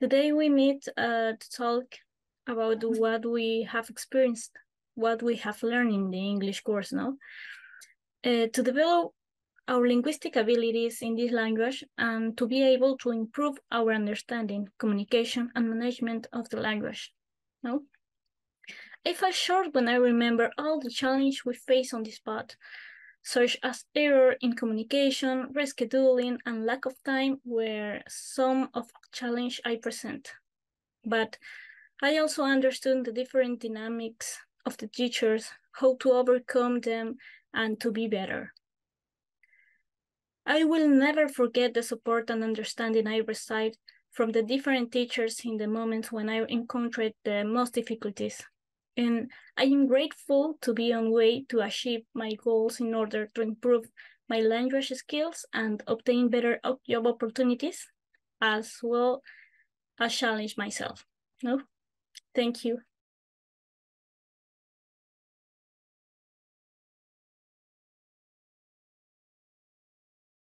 Today we meet to talk about what we have experienced, what we have learned in the English course now, to develop our linguistic abilities in this language and to be able to improve our understanding, communication, and management of the language. No? I fell short when I remember all the challenges we face on this path, such as error in communication, rescheduling, and lack of time were some of the challenges I present. But I also understood the different dynamics of the teachers, how to overcome them, and to be better. I will never forget the support and understanding I received from the different teachers in the moments when I encountered the most difficulties. And I am grateful to be on way to achieve my goals in order to improve my language skills and obtain better job opportunities, as well as challenge myself. No? Thank you.